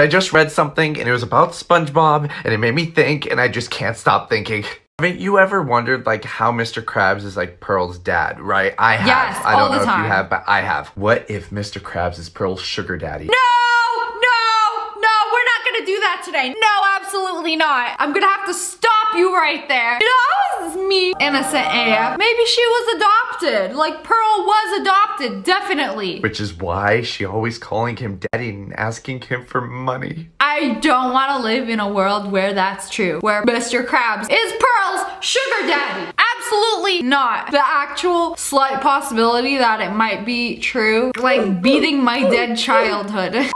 I just read something and it was about SpongeBob and it made me think and I just can't stop thinking. Haven't you ever wondered like how Mr. Krabs is like Pearl's dad, right? I have. Yes, I don't know if you have, but I have. What if Mr. Krabs is Pearl's sugar daddy? No, we're not gonna do that today. No, absolutely not. I'm gonna have to stop you right there. No, this is me. Innocent AF. Maybe she was adopted. Like Pearl was adopted, definitely. Which is why she always calling him daddy and asking him for money. I don't want to live in a world where that's true, where Mr. Krabs is Pearl's sugar daddy. Absolutely not. The actual slight possibility that it might be true, like beating my dead childhood.